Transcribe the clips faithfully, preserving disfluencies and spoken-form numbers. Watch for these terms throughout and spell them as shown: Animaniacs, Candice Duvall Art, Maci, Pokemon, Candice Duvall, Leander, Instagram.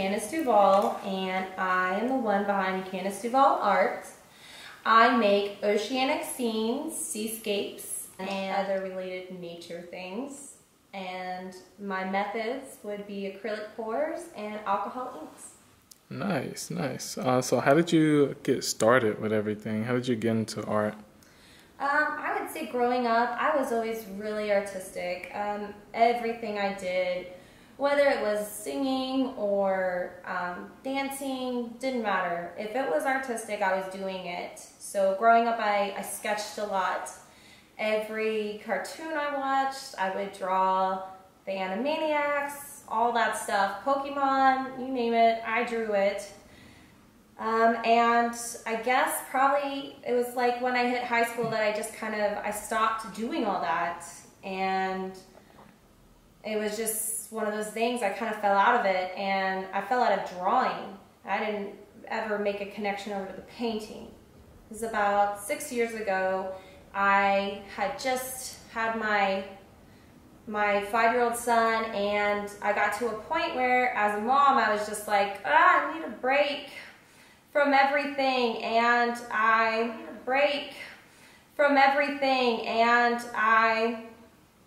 Candice Duvall, and I am the one behind Candice Duvall Art. I make oceanic scenes, seascapes, and other related nature things. And my methods would be acrylic pours and alcohol inks. Nice, nice. Uh, so how did you get started with everything? How did you get into art? Um, I would say growing up, I was always really artistic. Um, everything I did, whether it was singing or um, dancing, didn't matter. If it was artistic, I was doing it. So growing up, I, I sketched a lot. Every cartoon I watched, I would draw the Animaniacs, all that stuff, Pokemon, you name it, I drew it. Um, and I guess probably it was like when I hit high school that I just kind of, I stopped doing all that, and it was just one of those things. I kind of fell out of it, and I fell out of drawing. I didn't ever make a connection over to the painting. It was about six years ago. I had just had my my five-year-old son, and I got to a point where, as a mom, I was just like, ah, I need a break from everything, and I need a break from everything, and I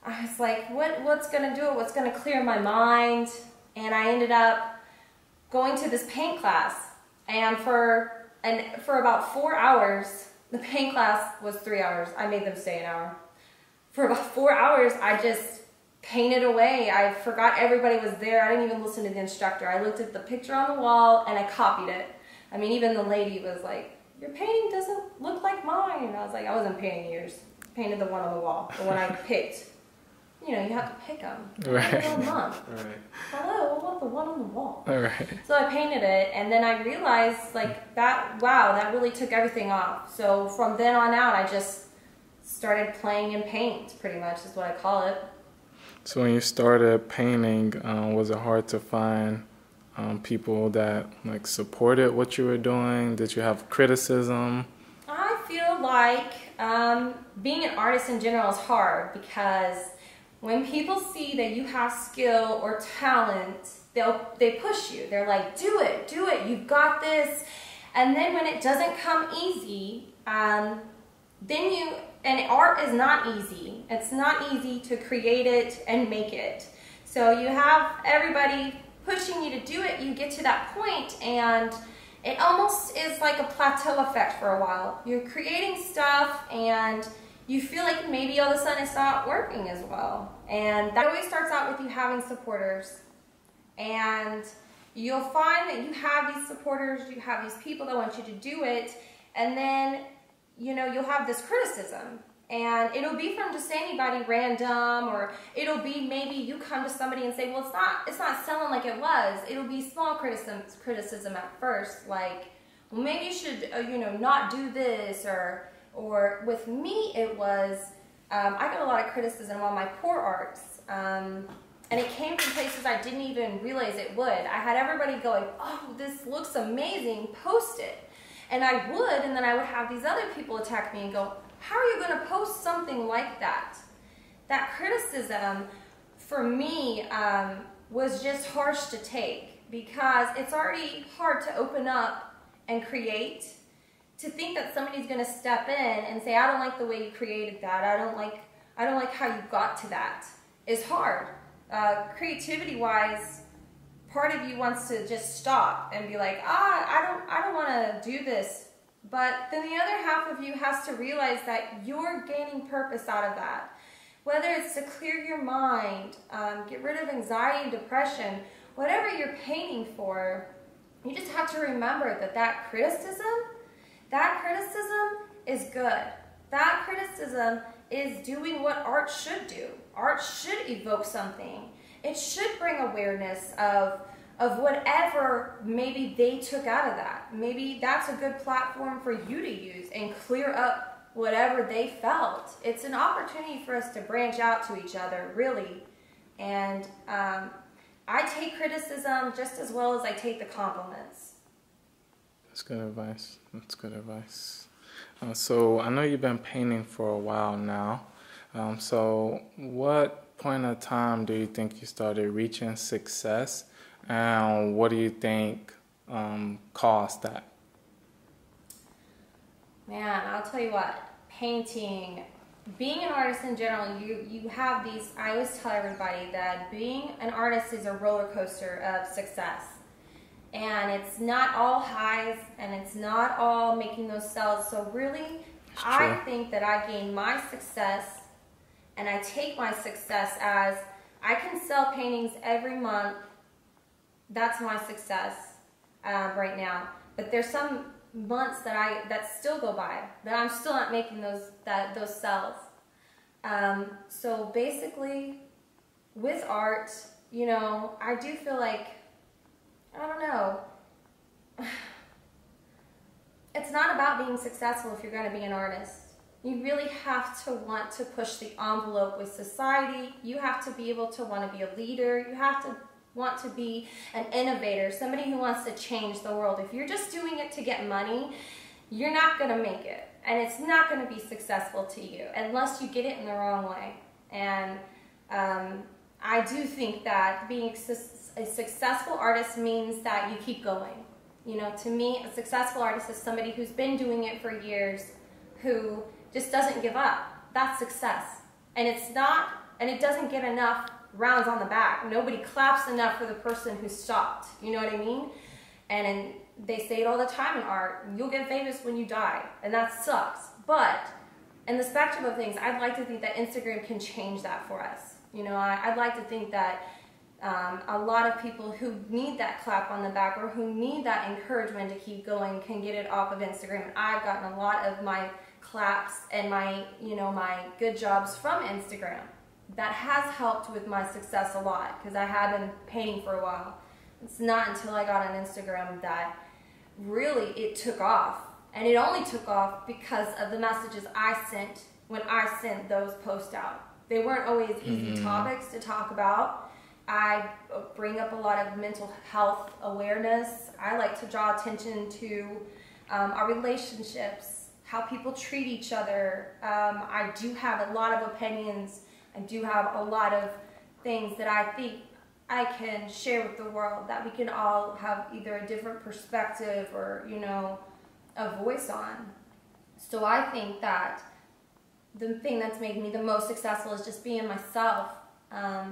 I was like, what what's gonna do it? What's gonna clear my mind? And I ended up going to this paint class, and for and for about four hours. The paint class was three hours. I made them stay an hour. For about four hours, I just painted away. I forgot everybody was there. I didn't even listen to the instructor. I looked at the picture on the wall and I copied it. I mean, even the lady was like, your painting doesn't look like mine. And I was like, I wasn't painting yours. I painted the one on the wall, the one I picked. You know, you have to pick them. Right. Like, oh, Mom. Right. Hello, I want the one on the wall. All right. So I painted it, and then I realized, like, that, wow, that really took everything off. So from then on out, I just started playing in paint, pretty much is what I call it. So when you started painting, um, was it hard to find um, people that, like, supported what you were doing? Did you have criticism? I feel like um, being an artist in general is hard, because when people see that you have skill or talent, they'll, they push you. They're like, do it, do it, you've got this. And then when it doesn't come easy, um, then you, and art is not easy. It's not easy to create it and make it. So you have everybody pushing you to do it, you get to that point, and it almost is like a plateau effect for a while. You're creating stuff, and you feel like maybe all of a sudden it's not working as well. And that always starts out with you having supporters. And you'll find that you have these supporters, you have these people that want you to do it, and then, you know, you'll have this criticism. And it'll be from just anybody random, or it'll be maybe you come to somebody and say, well, it's not, it's not selling like it was. It'll be small criticism, criticism at first, like, well, maybe you should, you know, not do this, or... Or with me, it was, um, I got a lot of criticism on my pour arts, um, and it came from places I didn't even realize it would. I had everybody going, oh, this looks amazing, post it. And I would, and then I would have these other people attack me and go, how are you going to post something like that? That criticism, for me, um, was just harsh to take, because it's already hard to open up and create. To think that somebody's going to step in and say, I don't like the way you created that, I don't like, I don't like how you got to that, is hard. Uh, creativity-wise, part of you wants to just stop and be like, ah, I don't, I don't want to do this. But then the other half of you has to realize that you're gaining purpose out of that. Whether it's to clear your mind, um, get rid of anxiety and depression, whatever you're painting for, you just have to remember that that criticism, that criticism is good. That criticism is doing what art should do. Art should evoke something. It should bring awareness of, of whatever maybe they took out of that. Maybe that's a good platform for you to use and clear up whatever they felt. It's an opportunity for us to branch out to each other, really. And um, I take criticism just as well as I take the compliments. That's good advice. That's good advice. Uh, so I know you've been painting for a while now. Um, so what point of time do you think you started reaching success And what do you think um, caused that? Man, I'll tell you what, painting, being an artist in general, you, you have these, I always tell everybody that being an artist is a roller coaster of success. And it's not all highs, and it's not all making those sales. So really, I think that I gain my success, and I take my success as I can sell paintings every month. That's my success uh, right now. But there's some months that I that still go by that I'm still not making those that those sales. Um, so basically, with art, you know, I do feel like, I don't know. It's not about being successful if you're going to be an artist. You really have to want to push the envelope with society. You have to be able to want to be a leader. You have to want to be an innovator, somebody who wants to change the world. If you're just doing it to get money, you're not going to make it. And it's not going to be successful to you unless you get it in the wrong way. And um, I do think that being a successful artist means that you keep going. You know, to me, a successful artist is somebody who's been doing it for years, who just doesn't give up. That's success. And it's not, and it doesn't get enough rounds on the back. Nobody claps enough for the person who stopped. You know what I mean? And, and they say it all the time in art, you'll get famous when you die. And that sucks. But in the spectrum of things, I'd like to think that Instagram can change that for us. You know, I, I'd like to think that Um, a lot of people who need that clap on the back or who need that encouragement to keep going can get it off of Instagram. And I've gotten a lot of my claps and my, you know, my good jobs from Instagram. That has helped with my success a lot because I have been painting for a while. It's not until I got on Instagram that really it took off. And it only took off because of the messages I sent when I sent those posts out. They weren't always easy mm-hmm. topics to talk about. I bring up a lot of mental health awareness. I like to draw attention to um, our relationships, how people treat each other. Um, I do have a lot of opinions. I do have a lot of things that I think I can share with the world that we can all have either a different perspective or, you know, a voice on. So I think that the thing that's made me the most successful is just being myself. Um,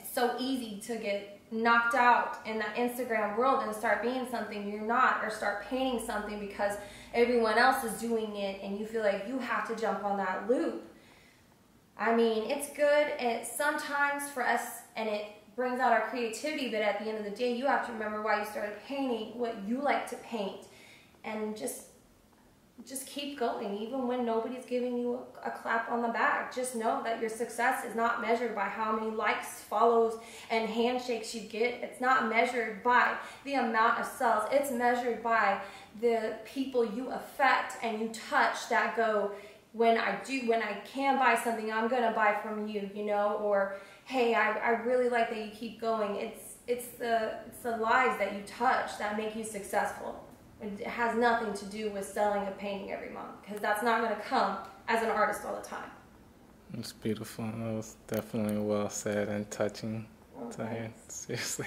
It's so easy to get knocked out in that Instagram world and start being something you're not or start painting something because everyone else is doing it and you feel like you have to jump on that loop. I mean, it's good and it's sometimes for us and it brings out our creativity, but at the end of the day, you have to remember why you started painting, what you like to paint, and just just keep going. Even when nobody's giving you a, a clap on the back, just know that your success is not measured by how many likes, follows, and handshakes you get. It's not measured by the amount of sales. It's measured by the people you affect and you touch that go, when I do, when I can buy something, I'm going to buy from you, you know, or, hey, I, I really like that you keep going. It's, it's, the, it's the lives that you touch that make you successful. It has nothing to do with selling a painting every month because that's not going to come as an artist all the time. It's beautiful. That was definitely well said and touching. Oh, to hear. Seriously.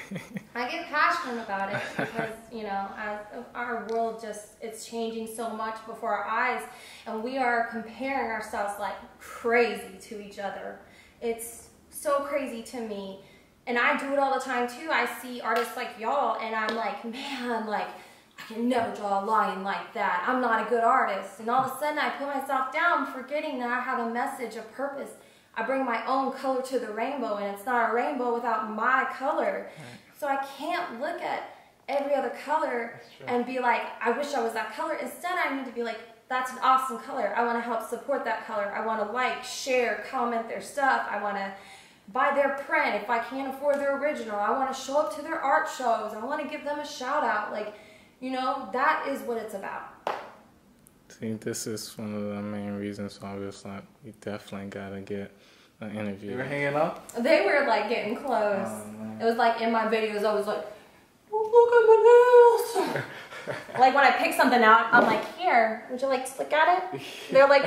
I get passionate about it because, you know, as our world just, it's changing so much before our eyes and we are comparing ourselves like crazy to each other. It's so crazy to me. And I do it all the time too. I see artists like y'all and I'm like, man, like, I can never draw a line like that. I'm not a good artist. And all of a sudden I put myself down forgetting that I have a message, a purpose. I bring my own color to the rainbow and it's not a rainbow without my color. So I can't look at every other color and be like, I wish I was that color. Instead I need to be like, that's an awesome color. I want to help support that color. I want to like, share, comment their stuff. I want to buy their print if I can't afford their original. I want to show up to their art shows. I want to give them a shout out. Like, you know, that is what it's about. See, this is one of the main reasons why we was like, we definitely gotta get an interview. They were hanging up? They were like getting close. Oh, it was like in my videos, I was like, oh, look at my nails. Like when I pick something out, I'm like, here, would you like to look at it? They're like,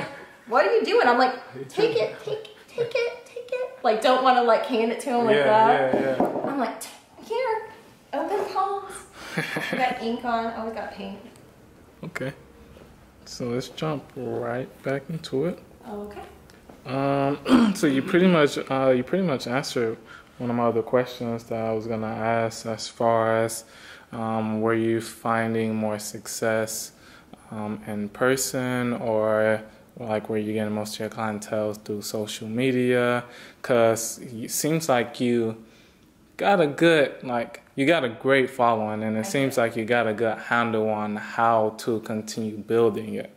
what are you doing? I'm like, take it, take, take it, take it. Like, don't want to like hand it to them yeah, like that. Yeah, yeah. I'm like, here, Open palms. I got ink on. I always got paint. Okay. So let's jump right back into it. Okay. Um, so you pretty much uh, you pretty much answered one of my other questions that I was gonna ask as far as um, were you finding more success um, in person, or like were you getting most of your clientele through social media? Cause it seems like you got a good like you got a great following, and it okay. seems like you got a good handle on how to continue building it.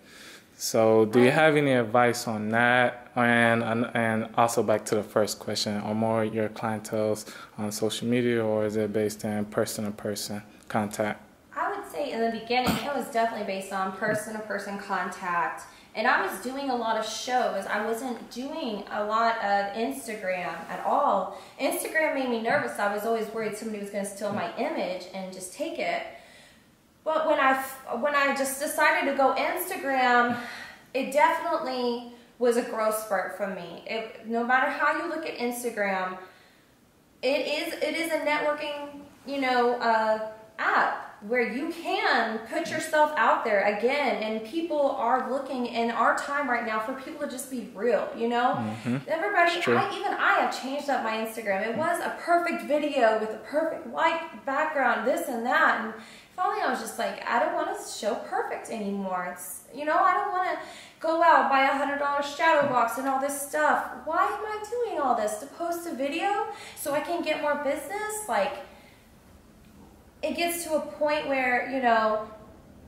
So do you have any advice on that? And, and and also back to the first question, are more your clientele's on social media, or is it based in person-to-person contact? I would say in the beginning, it was definitely based on person-to-person contact. And I was doing a lot of shows. I wasn't doing a lot of Instagram at all. Instagram made me nervous. I was always worried somebody was going to steal my image and just take it. But when I, when I just decided to go Instagram, it definitely was a growth spurt for me. It, no matter how you look at Instagram, it is, it is a networking, you know, uh, app where you can put yourself out there again, and people are looking in our time right now for people to just be real, you know? Mm-hmm. Everybody, I, even I have changed up my Instagram. It was a perfect video with a perfect like background, this and that. And, I was just like, I don't want to show perfect anymore. It's, you know, I don't want to go out, buy a hundred dollar shadow box and all this stuff. Why am I doing all this? To post a video so I can get more business? Like, it gets to a point where, you know,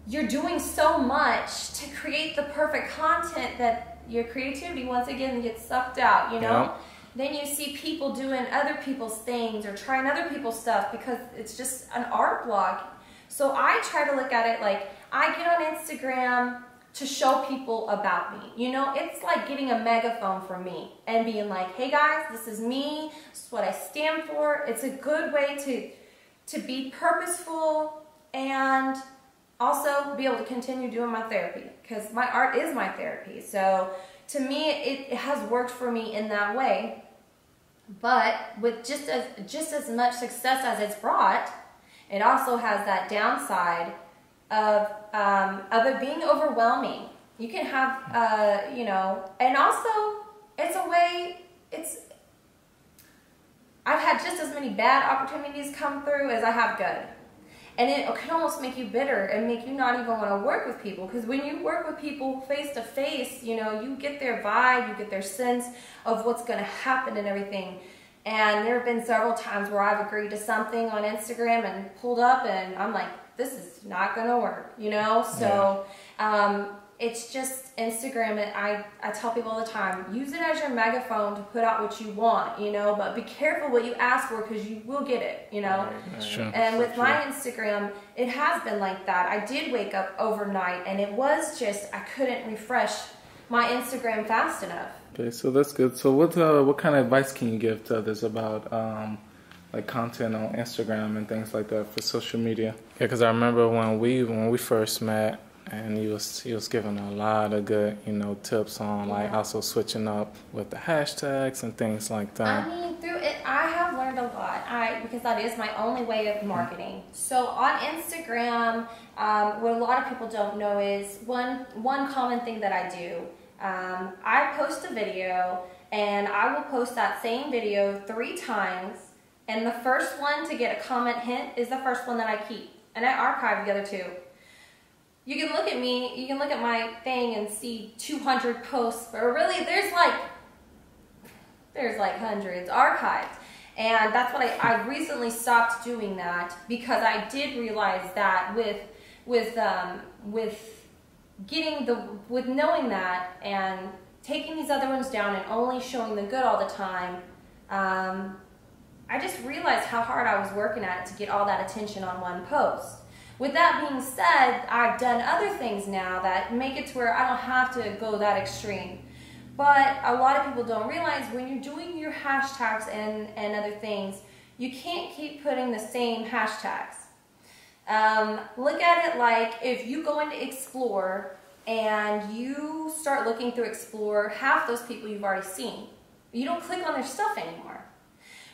you're doing so much to create the perfect content that your creativity once again gets sucked out, you know? Yeah. Then you see people doing other people's things or trying other people's stuff because it's just an art blog. So I try to look at it like, I get on Instagram to show people about me. You know, it's like getting a megaphone for me and being like, hey guys, this is me, this is what I stand for. It's a good way to, to be purposeful and also be able to continue doing my therapy, because my art is my therapy. So to me, it, it has worked for me in that way. But with just as, just as much success as it's brought, it also has that downside of, um, of it being overwhelming. You can have, uh, you know, and also it's a way, it's, I've had just as many bad opportunities come through as I have good. And it can almost make you bitter and make you not even want to work with people. Because when you work with people face to face, you know, you get their vibe, you get their sense of what's going to happen and everything. And there have been several times where I've agreed to something on Instagram and pulled up and I'm like, this is not going to work, you know? So yeah. um, it's just Instagram. And I, I tell people all the time, use it as your megaphone to put out what you want, you know? But be careful what you ask for, because you will get it, you know? Right. That's true. And with That's my true. Instagram, it has been like that. I did wake up overnight and it was just, I couldn't refresh my Instagram fast enough. Okay, so that's good. So what uh, what kind of advice can you give to others about um, like content on Instagram and things like that for social media? Yeah, because I remember when we when we first met, and you was you was giving a lot of good you know tips on yeah. like also switching up with the hashtags and things like that. I mean, through it, I have learned a lot. I because that is my only way of marketing. So on Instagram, um, what a lot of people don't know is one one common thing that I do. Um, I post a video, and I will post that same video three times, and the first one to get a comment hint is the first one that I keep, and I archive the other two. You can look at me, you can look at my thing and see two hundred posts, but really there's like, there's like hundreds archived. And that's what I, I recently stopped doing that, because I did realize that with, with, um, with, getting the, with knowing that and taking these other ones down and only showing the good all the time, um, I just realized how hard I was working at it to get all that attention on one post. With that being said, I've done other things now that make it to where I don't have to go that extreme. But a lot of people don't realize when you're doing your hashtags and, and other things, you can't keep putting the same hashtags. Um, look at it like if you go into Explore and you start looking through Explore, half those people you've already seen. You don't click on their stuff anymore.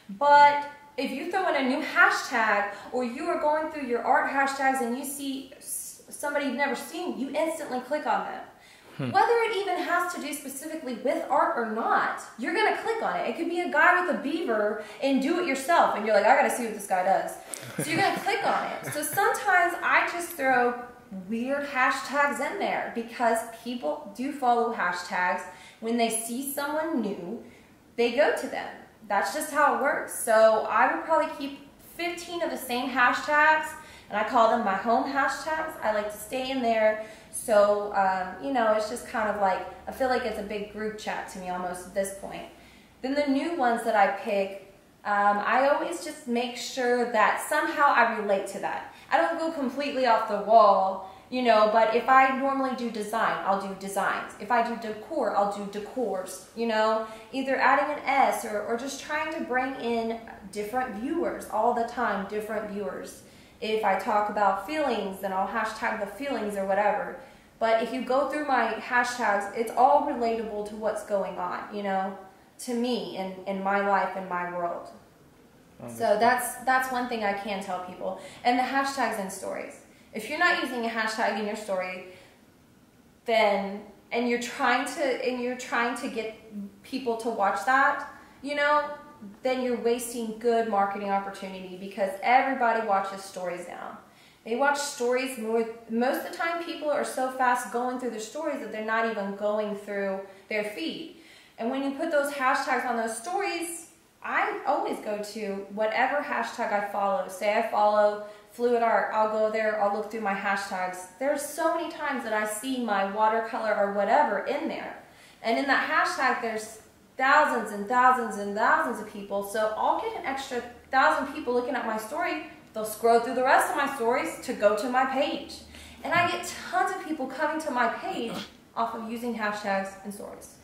But if you throw in a new hashtag, or you are going through your art hashtags and you see somebody you've never seen, you instantly click on them. Hmm. Whether it even has to do specifically with art or not, you're going to click on it. It could be a guy with a beaver and do it yourself, and you're like, I got to see what this guy does. So you're going to click on it. So sometimes I just throw weird hashtags in there because people do follow hashtags. When they see someone new, they go to them. That's just how it works. So I would probably keep fifteen of the same hashtags, and I call them my home hashtags. I like to stay in there. So, um, you know, it's just kind of like, I feel like it's a big group chat to me almost at this point. Then the new ones that I pick, um, I always just make sure that somehow I relate to that. I don't go completely off the wall, you know, but if I normally do design, I'll do designs. If I do decor, I'll do decors, you know, either adding an S or, or just trying to bring in different viewers all the time, different viewers. If I talk about feelings, then I'll hashtag the feelings or whatever. But if you go through my hashtags, it's all relatable to what's going on, you know, to me and in my life and my world. So that's that's one thing I can tell people. And the hashtags in stories. If you're not using a hashtag in your story, then and you're trying to and you're trying to get people to watch that, you know, then you're wasting good marketing opportunity because everybody watches stories now. They watch stories more. Most of the time people are so fast going through their stories that they're not even going through their feed. And when you put those hashtags on those stories, I always go to whatever hashtag I follow. Say I follow Fluid Art, I'll go there, I'll look through my hashtags. There's so many times that I see my watercolor or whatever in there. And in that hashtag, there's thousands and thousands and thousands of people, so I'll get an extra thousand people looking at my story. They'll scroll through the rest of my stories to go to my page. And I get tons of people coming to my page off of using hashtags and stories.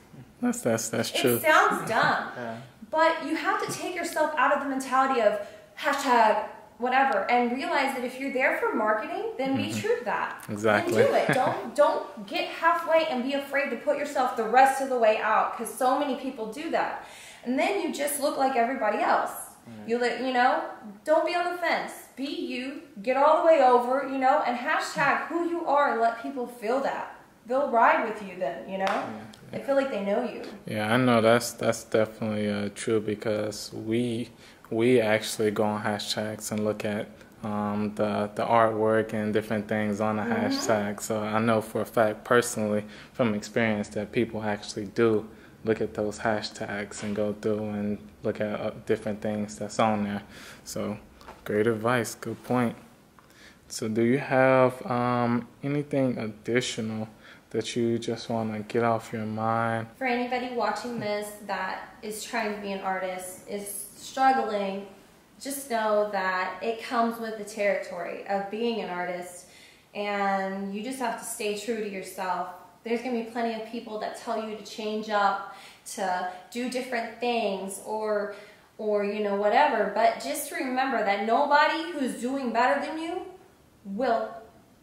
That's, that's, that's true. It sounds dumb, yeah. But you have to take yourself out of the mentality of hashtag whatever and realize that if you're there for marketing, then be mm-hmm. true to that. Exactly. And do it. Don't, don't get halfway and be afraid to put yourself the rest of the way out because so many people do that. And then you just look like everybody else. Mm-hmm. You let, you know, don't be on the fence. Be you. Get all the way over, you know, and hashtag who you are and let people feel that. They'll ride with you then, you know? Yeah. I feel like they know you. Yeah, I know that's that's definitely uh, true because we we actually go on hashtags and look at um, the the artwork and different things on the mm-hmm. hashtag. So I know for a fact, personally, from experience, that people actually do look at those hashtags and go through and look at uh, different things that's on there. So great advice, good point. So do you have um, anything additional that you just want to get off your mind? For anybody watching this that is trying to be an artist, is struggling, just know that it comes with the territory of being an artist, and you just have to stay true to yourself. There's going to be plenty of people that tell you to change up, to do different things, or, or you know, whatever, but just remember that nobody who's doing better than you will,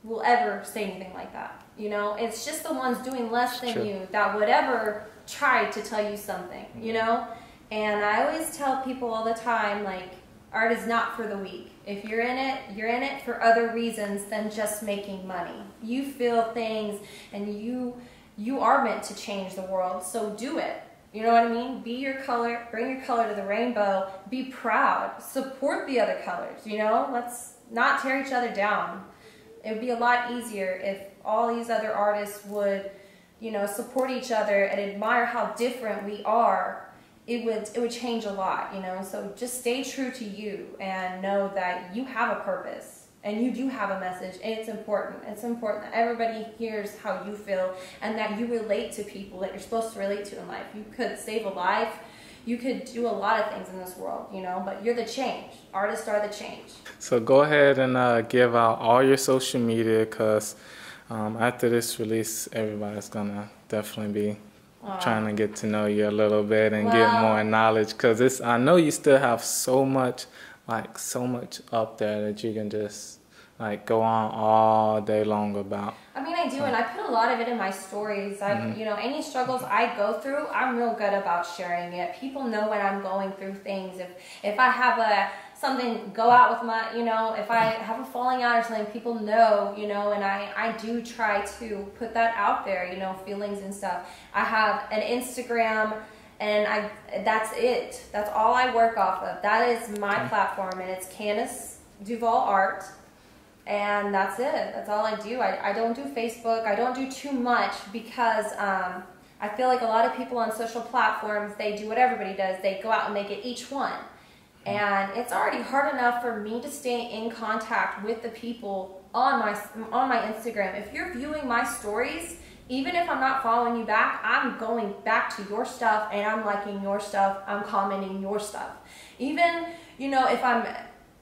will ever say anything like that. You know, it's just the ones doing less than True. you that would ever try to tell you something, you know? And I always tell people all the time, like, art is not for the weak. If you're in it, you're in it for other reasons than just making money. You feel things and you, you are meant to change the world, so do it. You know what I mean? Be your color, bring your color to the rainbow, be proud, support the other colors, you know? Let's not tear each other down. It would be a lot easier if all these other artists would, you know, support each other and admire how different we are. It would, it would change a lot, you know. So just stay true to you and know that you have a purpose and you do have a message, and it's important. It's important that everybody hears how you feel and that you relate to people that you're supposed to relate to in life. You could save a life. You could do a lot of things in this world, you know, but you're the change. Artists are the change. So go ahead and uh, give out all your social media, because um, after this release, everybody's going to definitely be Aww. trying to get to know you a little bit and well, get more knowledge, because I know you still have so much, like so much up there that you can just like go on all day long about. I mean, I do, and I put a lot of it in my stories. I, mm-hmm. you know, any struggles I go through, I'm real good about sharing it. People know when I'm going through things. If if I have a something go out with my, you know, if I have a falling out or something, people know, you know, and I, I do try to put that out there, you know, feelings and stuff. I have an Instagram, and I that's it. That's all I work off of. That is my okay. platform, and it's Candice Duvall Art. And that's it. That's all I do. I, I don't do Facebook. I don't do too much because um, I feel like a lot of people on social platforms, they do what everybody does. They go out and they get each one. And it's already hard enough for me to stay in contact with the people on my, on my Instagram. If you're viewing my stories, even if I'm not following you back, I'm going back to your stuff and I'm liking your stuff. I'm commenting your stuff. Even, you know, if I'm...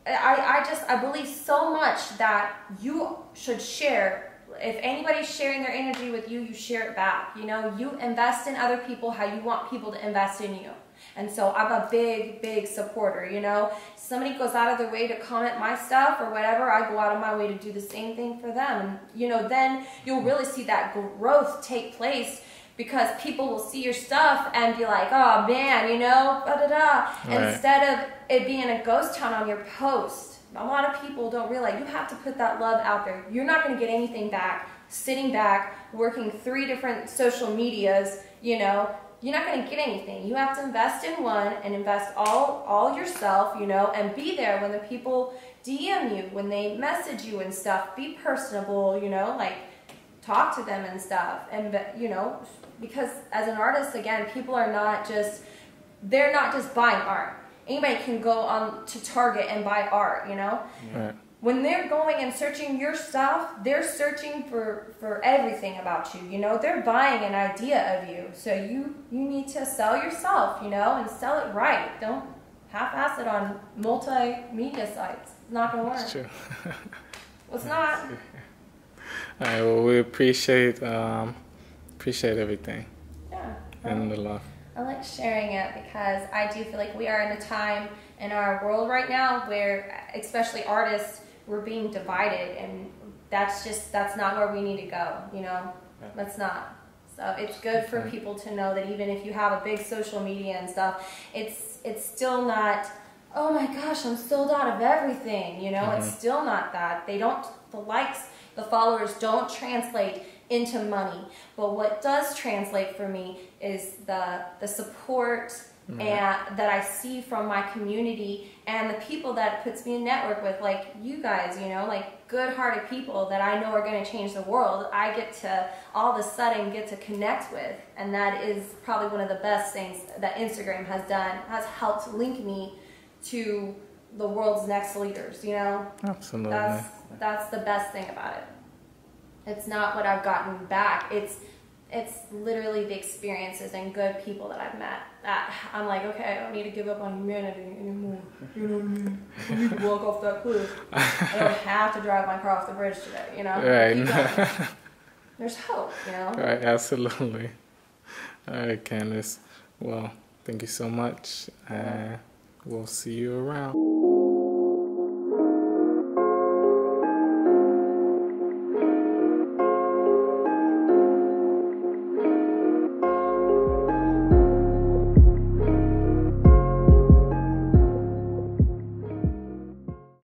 I, I just, I believe so much that you should share. If anybody's sharing their energy with you, you share it back. You know, you invest in other people how you want people to invest in you. And so I'm a big, big supporter, you know. Somebody goes out of their way to comment my stuff or whatever, I go out of my way to do the same thing for them. And, you know, then you'll really see that growth take place, because people will see your stuff and be like, oh man, you know, da da da. Right. Instead of it being a ghost town on your post, a lot of people don't realize you have to put that love out there. You're not gonna get anything back sitting back, working three different social medias, you know, you're not gonna get anything. You have to invest in one and invest all, all yourself, you know, and be there when the people D M you, when they message you and stuff, be personable, you know, like talk to them and stuff. And, you know, because as an artist, again, people are not just, they're not just buying art. Anybody can go on to Target and buy art, you know? Right. When they're going and searching your stuff, they're searching for, for everything about you, you know? They're buying an idea of you. So you, you need to sell yourself, you know, and sell it right. Don't half-ass it on multimedia sites. It's not going to work. That's true. Well, it's not. All right, well, we appreciate... Um, Appreciate everything. Yeah. And the love. I like sharing it because I do feel like we are in a time in our world right now where, especially artists, we're being divided, and that's just, that's not where we need to go, you know? Yeah. That's not. So it's good for okay. people to know that even if you have a big social media and stuff, it's, it's still not, oh my gosh, I'm sold out of everything, you know? Mm-hmm. It's still not that. They don't, the likes, the followers don't translate into money, but what does translate for me is the the support mm-hmm. and that I see from my community and the people that puts me in network with, like you guys, you know, like good-hearted people that I know are going to change the world. I get to all of a sudden get to connect with, and that is probably one of the best things that Instagram has done, has helped link me to the world's next leaders, you know. Absolutely. That's that's the best thing about it. It's not what I've gotten back. It's it's literally the experiences and good people that I've met. That I'm like, okay, I don't need to give up on humanity anymore. You know what I mean? I need to walk off that cliff. I don't have to drive my car off the bridge today, you know? Right. There's hope, you know? Right, absolutely. All right, Candice. Well, thank you so much. Uh, we'll see you around.